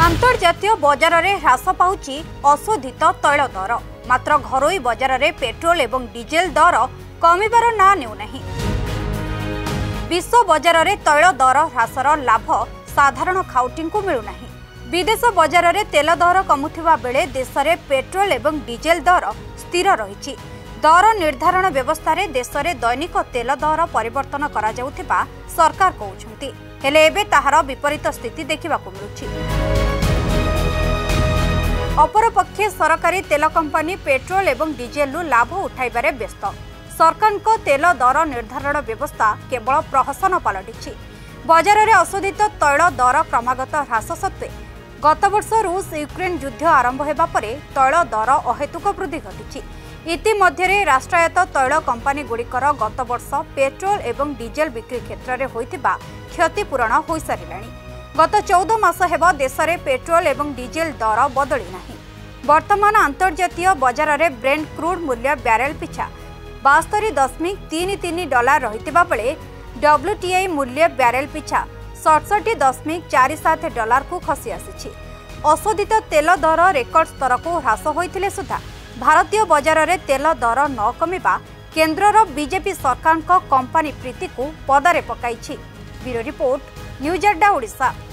आंतर्जातीय बजार में ह्रास पाउछि अशोधित तैल दर, मात्र घरोई बजार में पेट्रोल और डीजेल दर कमिबार ना नेउनाही। विश्व बजार में तैल दर ह्रासर लाभ साधारण खाउटी को मिलुनाही। विदेश बजार में तेल दर कमुथिबा बेले देश में पेट्रोल और डीजेल दर स्थिर रही। दर निर्धारण व्यवस्था रे देश में दैनिक तेल दर परिवर्तन करा जाउथिबा सरकार कहउछंती, हेले एबे ताहार विपरीत स्थिति देखा मिलुछि। अपरपक्षे सरकारी तेल कंपनी पेट्रोल एवं डीजेल लाभ उठाइबारे व्यस्त। सरकार को तेल दर निर्धारण व्यवस्था केवल प्रहसन पलटिछि। बजार में अशोधित तैल दर क्रमागत ह्रास सत्वे गत वर्ष रूस यूक्रेन युद्ध आरंभ होगा पर तैल दर अहेतुक वृद्धि घटी। इतिमध्यरे राष्ट्रायत्त तैल कंपनीगुड़िकर गत वर्ष पेट्रोल एवं डीजेल बिक्री क्षेत्र में होइतिबा क्षतिपूरण हो सारिलाणी। गत 14 मास हेबा देश में पेट्रोल और डीजेल दर बदली नाही। वर्तमान आंतर्जातीय बजार में ब्रेंट क्रूड मूल्य ब्यारेल पिछा 72.33 डॉलर रही बेले डब्ल्यूटीआई मूल्य ब्यारेल पिछा 67.47 डॉलर को खसी आसी। अशोधित तेल दर रेकर्ड स्तर को ह्रास होते सुधा भारतीय बजार में तेल दर न कमिबा केन्द्रर बीजेपी सरकार कंपनी प्रीति को पदारे पकाई। ब्यूरो रिपोर्ट, न्यूज अड्डा ओडिशा।